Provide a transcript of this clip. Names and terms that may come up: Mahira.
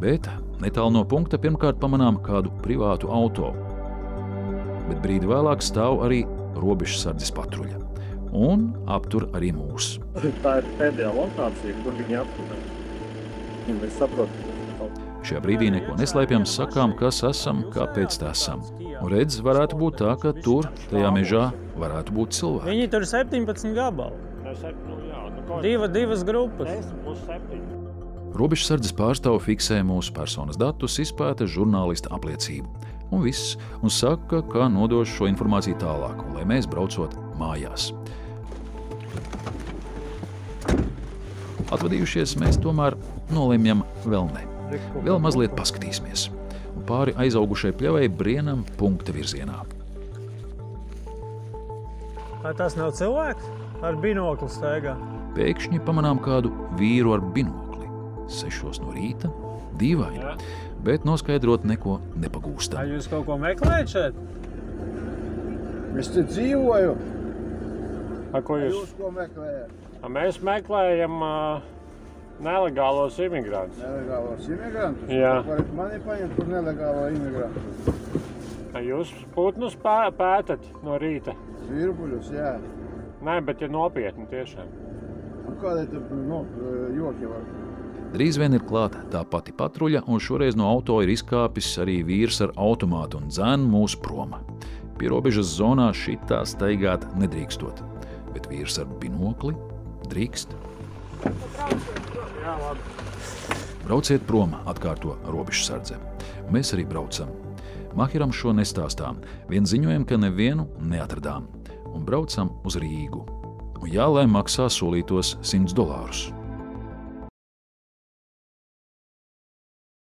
bet netālu no punkta pirmkārt pamanām kādu privātu auto. Bet brīdi vēlāk stāv arī robežsardzes patruļa un aptur arī mūs. Tā ir pēdējā lokācija, kur viņi aptur. Un mēs saprotam. Šajā brīdī neko neslēpjam, sakām, kas esam, kāpēc tā esam. Un redz, varētu būt tā, ka tur, tajā mežā, varētu būt cilvēki. Viņi tur 17 gabalu. Divas grupas. Robežsardzes pārstāvi fiksē mūsu personas datus, izpēta žurnālista apliecību. Un viss. Un saka, ka nodošu šo informāciju tālāk, un lai mēs braucot mājās. Atvadījušies, mēs tomēr nolemjam vēl ne. Vēl mazliet paskatīsimies. Un pāri aizaugušai pļavai brienam punkta virzienā. Vai tas nav cilvēks? Ar binokli staigā. Pēkšņi pamanām kādu vīru ar binokli. 6 no rīta, dīvaini, bet noskaidrot neko nepagūstam. Vai jūs kaut ko meklējat šeit? Es te dzīvoju. A, ko jūs? Jūs ko meklējat? Mēs meklējam... Nelegālos imigrantus. Nelegālos imigrantus? Jā. Varat mani paņemt par nelegālo imigrantu. Jūs putnus pētat no rīta? Zvirbuļus, jā. Nē, bet ir nopietni tiešām. Un kādai tad joki var? Drīz vien ir klāta tā pati patruļa, un šoreiz no auto ir izkāpis arī vīrs ar automātu un dzēn mūs proma. Pie robežas zonā šitā staigāt nedrīkstot. Bet vīrs ar binokli drīkst. Brauciet prom, atkārto robežsardze. Mēs arī braucam. Mahiram šo nestāstām, vien ziņojam, ka nevienu neatradām. Un braucam uz Rīgu. Un jā, lai maksā solītos $100.